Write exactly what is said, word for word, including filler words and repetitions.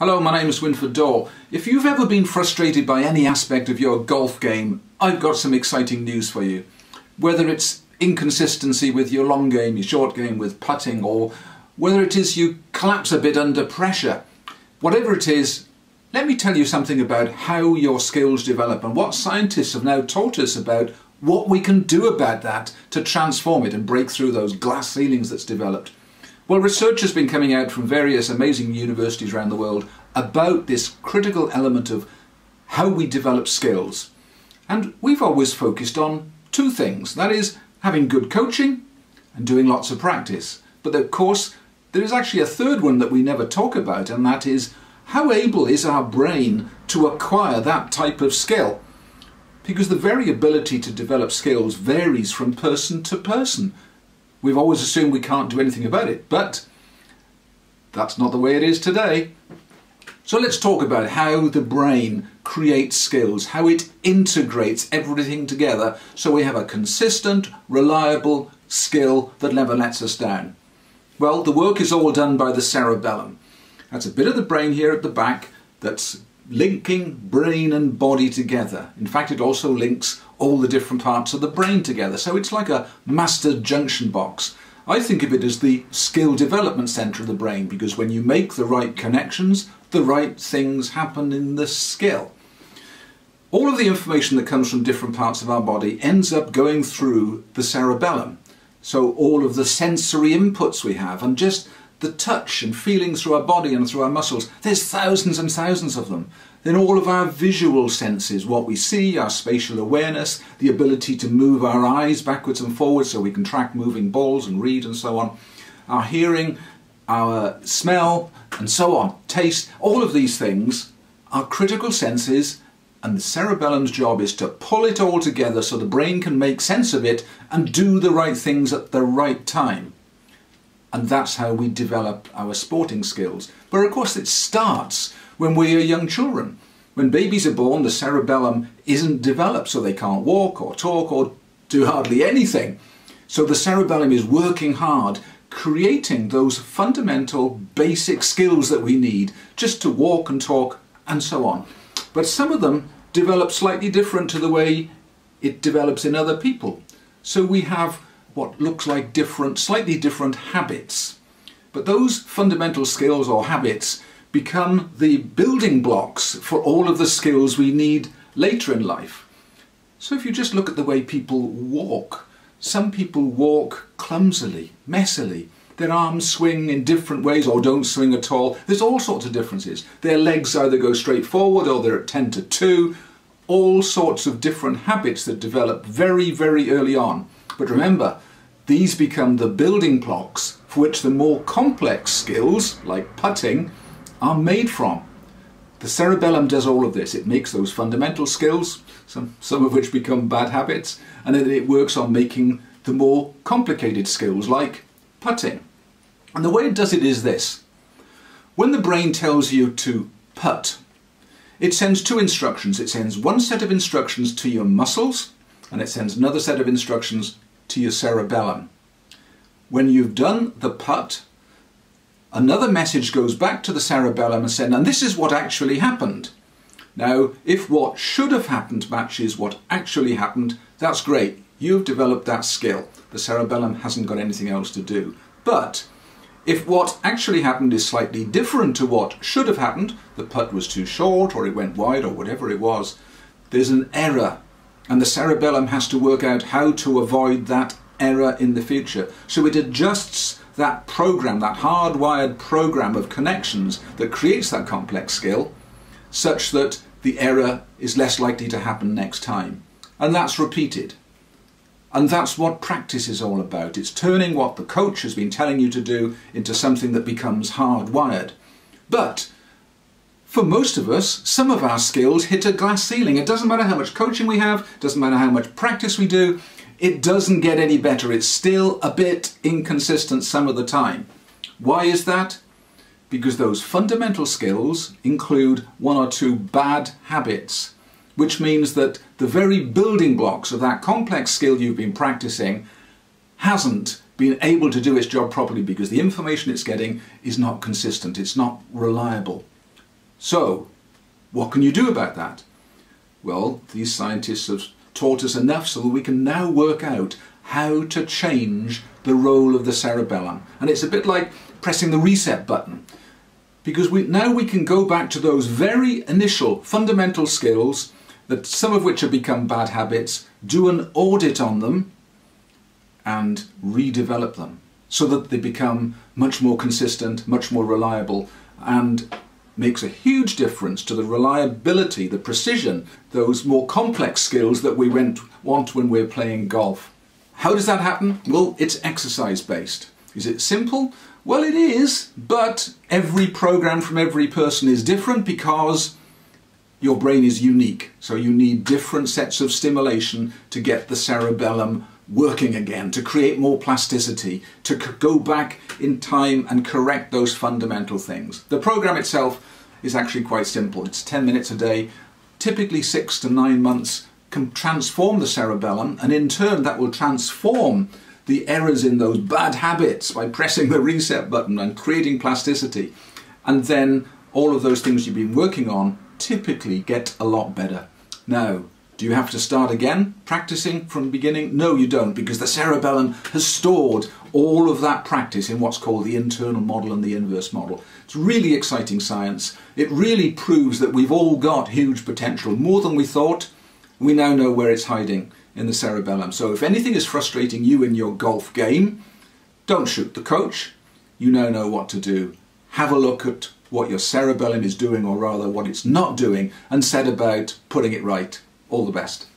Hello, my name is Wynford Dore. If you've ever been frustrated by any aspect of your golf game, I've got some exciting news for you. Whether it's inconsistency with your long game, your short game, with putting, or whether it is you collapse a bit under pressure, whatever it is, let me tell you something about how your skills develop and what scientists have now taught us about what we can do about that to transform it and break through those glass ceilings that's developed. Well, research has been coming out from various amazing universities around the world about this critical element of how we develop skills. And we've always focused on two things. That is, having good coaching and doing lots of practice. But of course, there is actually a third one that we never talk about, and that is, how able is our brain to acquire that type of skill? Because the variability to develop skills varies from person to person. We've always assumed we can't do anything about it, but that's not the way it is today. So let's talk about how the brain creates skills, how it integrates everything together so we have a consistent, reliable skill that never lets us down. Well, the work is all done by the cerebellum. That's a bit of the brain here at the back that's linking brain and body together. In fact, it also links all the different parts of the brain together. So it's like a master junction box. I think of it as the skill development centre of the brain, because when you make the right connections, the right things happen in the skill. All of the information that comes from different parts of our body ends up going through the cerebellum. So all of the sensory inputs we have, and just the touch and feelings through our body and through our muscles, there's thousands and thousands of them. Then all of our visual senses, what we see, our spatial awareness, the ability to move our eyes backwards and forwards so we can track moving balls and read and so on, our hearing, our smell and so on, taste, all of these things are critical senses, and the cerebellum's job is to pull it all together so the brain can make sense of it and do the right things at the right time. And that's how we develop our sporting skills. But of course it starts when we are young children. When babies are born, the cerebellum isn't developed, so they can't walk or talk or do hardly anything. So the cerebellum is working hard, creating those fundamental basic skills that we need just to walk and talk and so on. But some of them develop slightly different to the way it develops in other people. So we have what looks like different, slightly different habits. But those fundamental skills or habits become the building blocks for all of the skills we need later in life. So if you just look at the way people walk, some people walk clumsily, messily. Their arms swing in different ways or don't swing at all. There's all sorts of differences. Their legs either go straight forward or they're at ten to two. All sorts of different habits that develop very, very early on. But remember, these become the building blocks for which the more complex skills, like putting, are made from. The cerebellum does all of this. It makes those fundamental skills, some, some of which become bad habits, and then it works on making the more complicated skills, like putting. And the way it does it is this. When the brain tells you to putt, it sends two instructions. It sends one set of instructions to your muscles, and it sends another set of instructions to your cerebellum. When you've done the putt, another message goes back to the cerebellum and says, and this is what actually happened. Now, if what should have happened matches what actually happened, that's great. You've developed that skill. The cerebellum hasn't got anything else to do. But if what actually happened is slightly different to what should have happened, the putt was too short or it went wide or whatever it was, there's an error. And the cerebellum has to work out how to avoid that error in the future. So it adjusts that program, that hardwired program of connections that creates that complex skill, such that the error is less likely to happen next time. And that's repeated. And that's what practice is all about. It's turning what the coach has been telling you to do into something that becomes hardwired. But for most of us, some of our skills hit a glass ceiling. It doesn't matter how much coaching we have, doesn't matter how much practice we do, it doesn't get any better. It's still a bit inconsistent some of the time. Why is that? Because those fundamental skills include one or two bad habits, which means that the very building blocks of that complex skill you've been practicing hasn't been able to do its job properly because the information it's getting is not consistent, it's not reliable. So, what can you do about that? Well, these scientists have taught us enough so that we can now work out how to change the role of the cerebellum. And it's a bit like pressing the reset button, because we, now we can go back to those very initial fundamental skills, that some of which have become bad habits, do an audit on them and redevelop them so that they become much more consistent, much more reliable, and makes a huge difference to the reliability, the precision, those more complex skills that we went, want when we're playing golf. How does that happen? Well, it's exercise based. Is it simple? Well, it is, but every program from every person is different because your brain is unique. So you need different sets of stimulation to get the cerebellum working again, to create more plasticity, to go back in time and correct those fundamental things. The program itself is actually quite simple. It's ten minutes a day, typically six to nine months can transform the cerebellum, and in turn that will transform the errors in those bad habits by pressing the reset button and creating plasticity. And then all of those things you've been working on typically get a lot better. Now, do you have to start again practicing from the beginning? No, you don't, because the cerebellum has stored all of that practice in what's called the internal model and the inverse model. It's really exciting science. It really proves that we've all got huge potential, more than we thought. We now know where it's hiding in the cerebellum. So if anything is frustrating you in your golf game, don't shoot the coach. You now know what to do. Have a look at what your cerebellum is doing, or rather what it's not doing, and set about putting it right. All the best.